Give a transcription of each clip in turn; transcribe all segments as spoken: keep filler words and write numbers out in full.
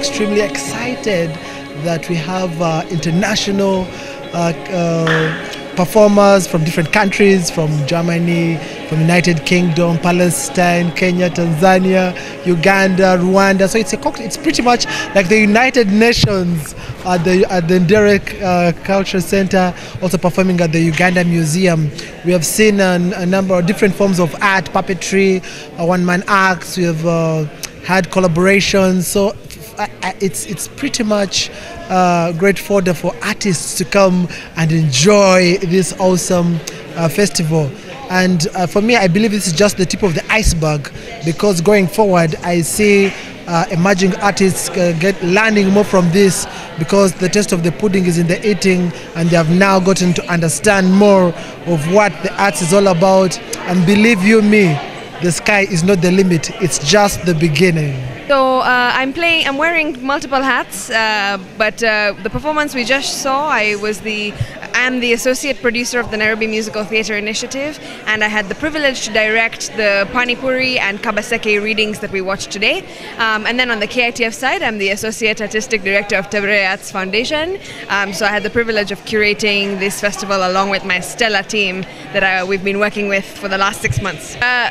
extremely excited that we have uh, international uh, uh, performers from different countries, from Germany, from United Kingdom, Palestine, Kenya, Tanzania, Uganda, Rwanda. So it's a it's pretty much like the United Nations at the at the Nderek uh, Culture Center, also performing at the Uganda Museum. We have seen an, a number of different forms of art, puppetry, uh, one-man acts. We have uh, had collaborations. So it's it's pretty much uh, great fodder for artists to come and enjoy this awesome uh, festival. And uh, for me, I believe this is just the tip of the iceberg, because going forward, I see uh, emerging artists uh, get learning more from this, because the taste of the pudding is in the eating, and they have now gotten to understand more of what the arts is all about. And believe you me, the sky is not the limit; it's just the beginning. So uh, I'm playing. I'm wearing multiple hats, uh, but uh, the performance we just saw, I was the, I'm the associate producer of the Nairobi Musical Theatre Initiative, and I had the privilege to direct the Pani Puri and Kabaseke readings that we watched today. Um, and then on the K I T F side, I'm the associate artistic director of Tebere Arts Foundation. Um, so I had the privilege of curating this festival along with my stellar team that I, we've been working with for the last six months. Uh,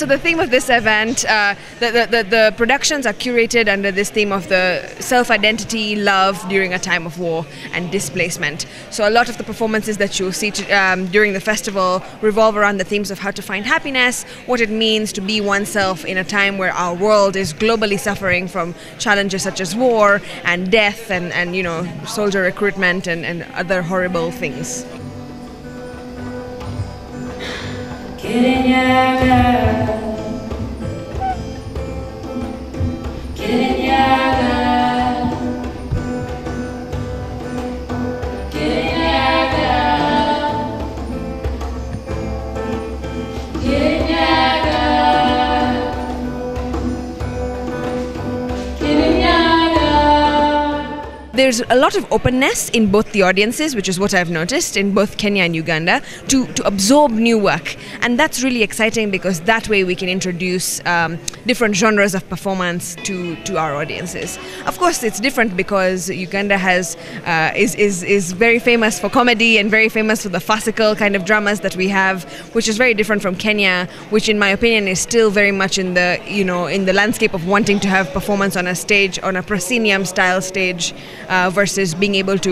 So the theme of this event, uh, the, the, the, the productions are curated under this theme of the self-identity, love during a time of war and displacement. So a lot of the performances that you'll see to, um, during the festival revolve around the themes of how to find happiness, what it means to be oneself in a time where our world is globally suffering from challenges such as war and death and, and you know, soldier recruitment and, and other horrible things. Kirinyaga, Kirinyaga, Kirinyaga, Kirinyaga, Kirinyaga. There's a lot of openness in both the audiences, which is what I've noticed in both Kenya and Uganda, to, to absorb new work. And that's really exciting, because that way we can introduce um, different genres of performance to, to our audiences. Of course, it's different because Uganda has uh, is, is, is very famous for comedy and very famous for the farcical kind of dramas that we have, which is very different from Kenya, which in my opinion is still very much in the, you know, in the landscape of wanting to have performance on a stage, on a proscenium style stage, uh, versus being able to,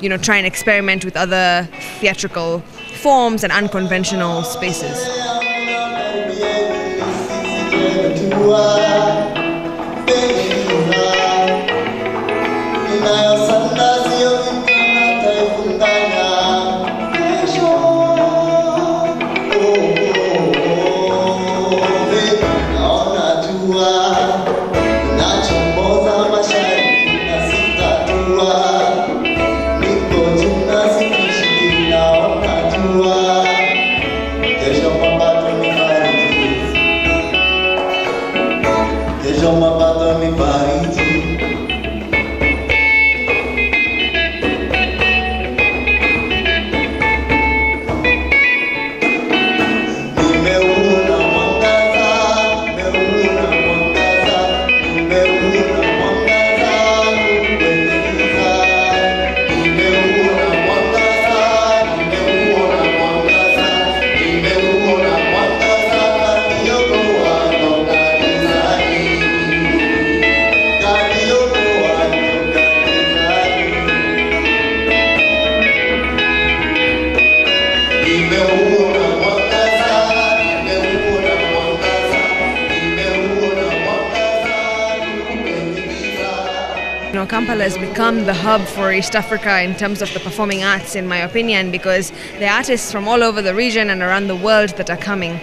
you know, try and experiment with other theatrical forms and unconventional spaces. You know, Kampala has become the hub for East Africa in terms of the performing arts, in my opinion, because there are artists from all over the region and around the world that are coming.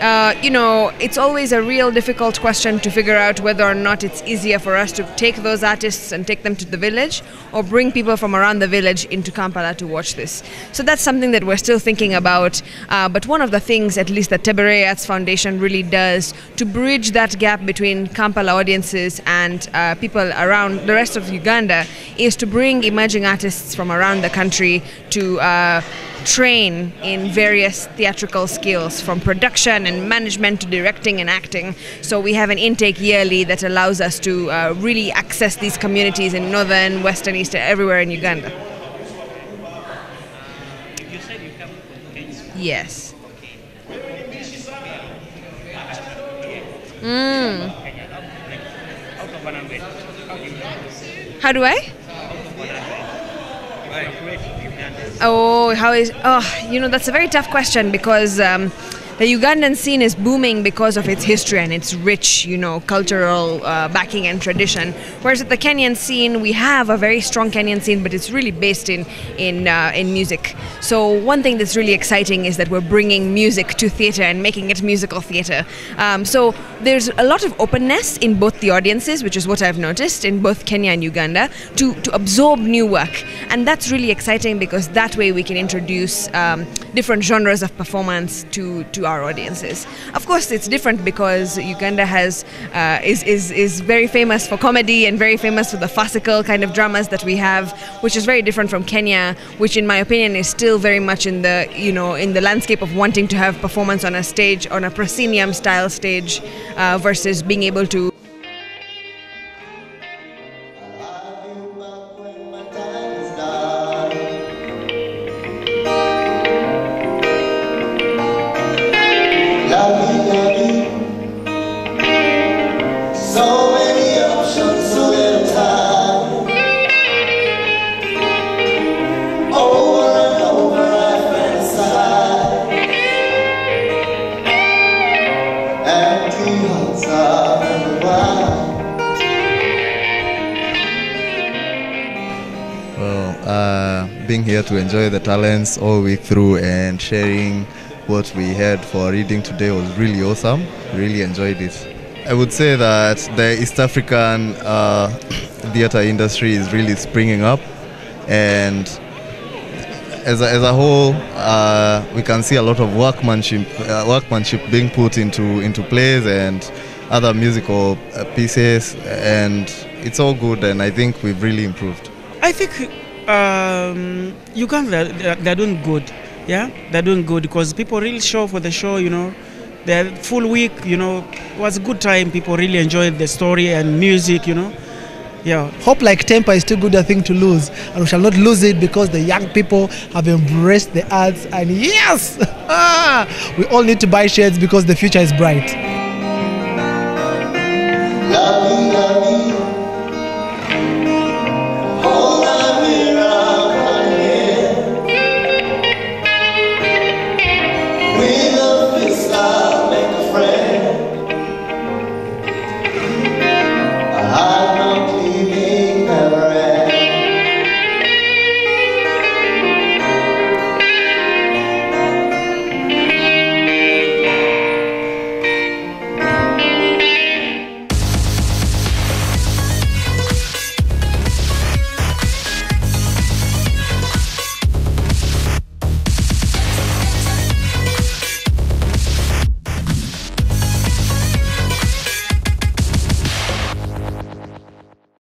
Uh, you know, it's always a real difficult question to figure out whether or not it's easier for us to take those artists and take them to the village, or bring people from around the village into Kampala to watch this. So that's something that we're still thinking about. Uh, but one of the things, at least, that Tebere Arts Foundation really does to bridge that gap between Kampala audiences and uh, people around the rest of Uganda is to bring emerging artists from around the country to uh, train in various theatrical skills, from production and management to directing and acting. So we have an intake yearly that allows us to uh, really access these communities in northern, western, eastern, everywhere in Uganda. You said you come from Kenya. Yes. Mm. How do I? Oh, how is? Oh, you know, that's a very tough question, because um, the Ugandan scene is booming because of its history and its rich, you know, cultural uh, backing and tradition. Whereas at the Kenyan scene, we have a very strong Kenyan scene, but it's really based in in uh, in music. So one thing that's really exciting is that we're bringing music to theatre and making it musical theatre. Um, so there's a lot of openness in both the audiences, which is what I've noticed in both Kenya and Uganda, to to absorb new work, and that's really exciting, because that way we can introduce um, different genres of performance to to our audiences. Of course, it's different because Uganda has uh, is, is, is very famous for comedy and very famous for the farcical kind of dramas that we have, which is very different from Kenya, which in my opinion is still very much in the, you know, in the landscape of wanting to have performance on a stage, on a proscenium style stage, uh, versus being able to being here to enjoy the talents all week through and sharing what we had for reading today was really awesome. Really enjoyed it. I would say that the East African uh, theatre industry is really springing up, and as a, as a whole uh, we can see a lot of workmanship, uh, workmanship being put into, into plays and other musical pieces, and it's all good, and I think we've really improved. I think Um, Uganda, they're, they're doing good, yeah, they're doing good, because people really show for the show, you know, the full week, you know, it was a good time, people really enjoyed the story and music, you know, yeah. Hope like temper is too good a thing to lose, and we shall not lose it, because the young people have embraced the arts, and yes, we all need to buy shares because the future is bright.